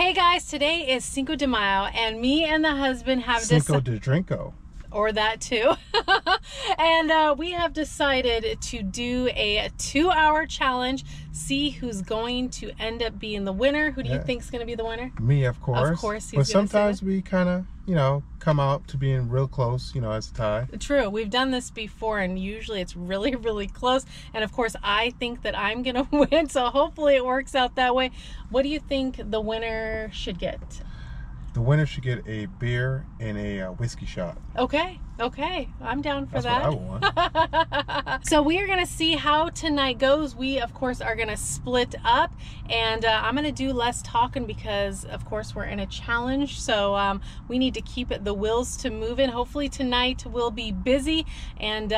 Hey guys, today is Cinco de Mayo, and me and the husband have Cinco de Drinko. Or that too. And we have decided to do a 2-hour challenge. See who's going to end up being the winner. Who do you think's going to be the winner? Me, of course. Of course. But sometimes we kind of, you know, come out to being real close, you know, as a tie. True. We've done this before, and usually it's really, really close. And of course, I think that I'm going to win, so hopefully it works out that way. What do you think the winner should get? The winner should get a beer and a whiskey shot. Okay, okay. I'm down for that. That's what I want. So we are going to see how tonight goes. We, of course, are going to split up. And I'm going to do less talking because, of course, we're in a challenge. So we need to keep the wheels to moving. Hopefully tonight we'll be busy and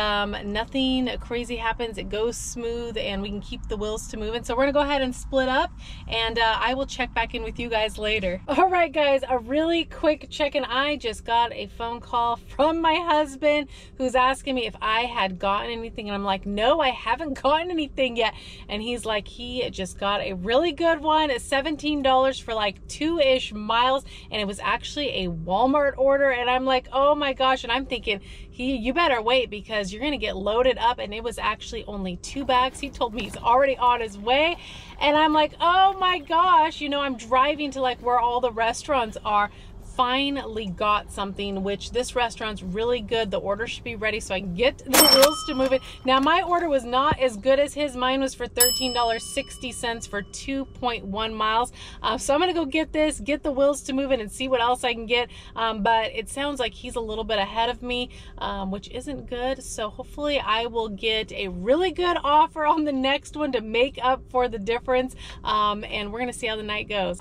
nothing crazy happens. It goes smooth and we can keep the wheels to moving. So we're going to go ahead and split up. And I will check back in with you guys later. All right, guys. Really quick check-in. I just got a phone call from my husband who's asking me if I had gotten anything, and I'm like, no, I haven't gotten anything yet. And he's like, he just got a really good one, $17 for like 2-ish miles, and it was actually a Walmart order. And I'm like, oh my gosh. And I'm thinking, you better wait because you're gonna get loaded up. And it was actually only 2 bags. He told me he's already on his way, and I'm like, oh my gosh, you know, I'm driving to like where all the restaurants are. Finally got something, which this restaurant's really good. The order should be ready so I can get the wheels to move it. Now my order was not as good as his. Mine was for $13.60 for 2.1 miles. So I'm gonna go get this, get the wheels to move it, and see what else I can get. But it sounds like he's a little bit ahead of me, which isn't good. So hopefully I will get a really good offer on the next one to make up for the difference. And we're gonna see how the night goes.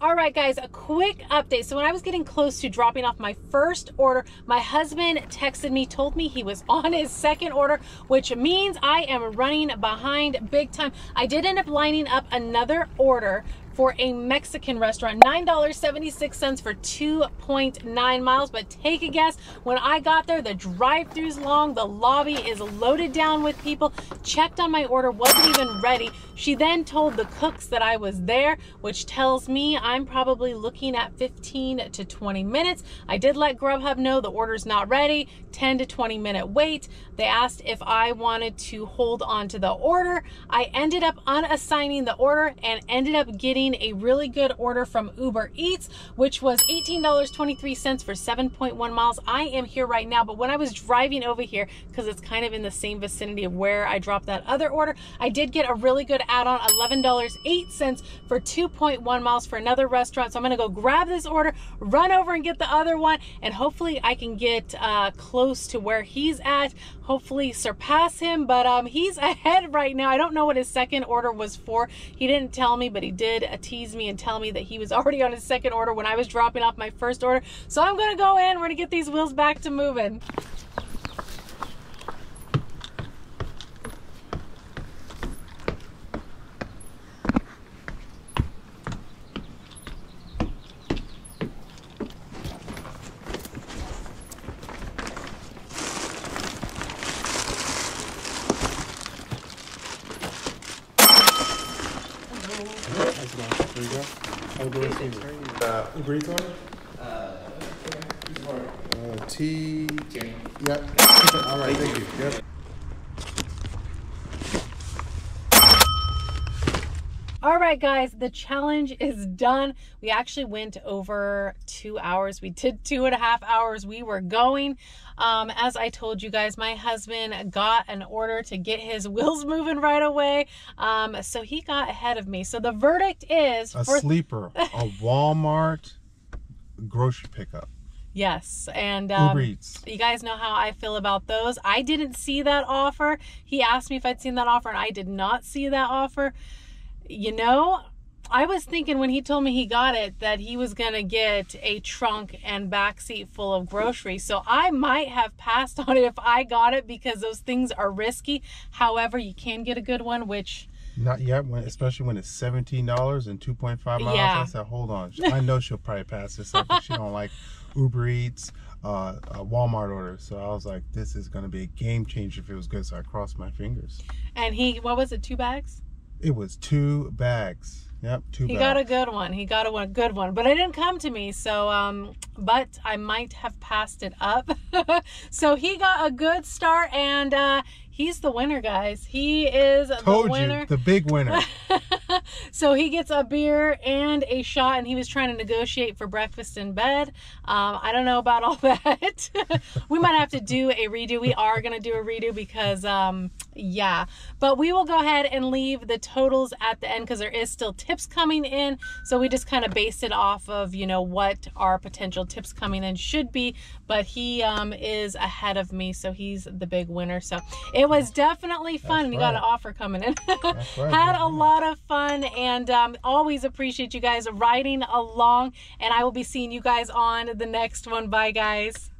All right, guys, a quick update. So when I was getting close to dropping off my first order, my husband texted me, told me he was on his second order, which means I am running behind big time. I did end up lining up another order for a Mexican restaurant, $9.76 for 2.9 miles. But take a guess, when I got there, the drive-thru's long, the lobby is loaded down with people. Checked on my order, wasn't even ready. She then told the cooks that I was there, which tells me I'm probably looking at 15 to 20 minutes. I did let Grubhub know the order's not ready, 10 to 20 minute wait. They asked if I wanted to hold on to the order. I ended up unassigning the order and ended up getting a really good order from Uber Eats, which was $18.23 for 7.1 miles. I am here right now, but when I was driving over here, because it's kind of in the same vicinity of where I dropped that other order, I did get a really good add-on, $11.08 for 2.1 miles for another restaurant. So I'm going to go grab this order, run over and get the other one, and hopefully I can get close to where he's at, hopefully surpass him, but he's ahead right now. I don't know what his second order was for. He didn't tell me, but he did tease me and tell me that he was already on his second order when I was dropping off my first order. So I'm gonna go in, we're gonna get these wheels back to moving. There you go. I'll go with Uber Eats order? Tea. Jerry. Yep. All right, thank you. Yep. All right, guys, the challenge is done. We actually went over 2 hours. We did 2.5 hours. We were going. As I told you guys, my husband got an order to get his wheels moving right away. So he got ahead of me. So the verdict is a sleeper, a Walmart grocery pickup. Yes, and you guys know how I feel about those. I didn't see that offer. He asked me if I'd seen that offer, and I did not see that offer. You know, I was thinking when he told me he got it that he was going to get a trunk and backseat full of groceries. So I might have passed on it if I got it, because those things are risky. However, you can get a good one, which... Not yet, especially when it's $17 and 2.5 miles. Yeah. I said, hold on. I know she'll probably pass this up if she don't like Uber Eats, a Walmart order. So I was like, this is going to be a game changer if it was good. So I crossed my fingers. And he, what was it, 2 bags? It was 2 bags. Yep, 2 bags. He got a good one. He got a good one. But it didn't come to me, so but I might have passed it up. So he got a good start, and he's the winner, guys. He is the winner. Told you, the big winner. So he gets a beer and a shot, and he was trying to negotiate for breakfast in bed. I don't know about all that. We might have to do a redo. We are going to do a redo because, yeah. But we will go ahead and leave the totals at the end because there is still tips coming in. So we just kind of based it off of, you know, what our potential tips coming in should be. But he is ahead of me, so he's the big winner. So it was definitely fun. Right. We got an offer coming in. Right. Had a lot of fun, and always appreciate you guys riding along, and I will be seeing you guys on the next one. Bye, guys.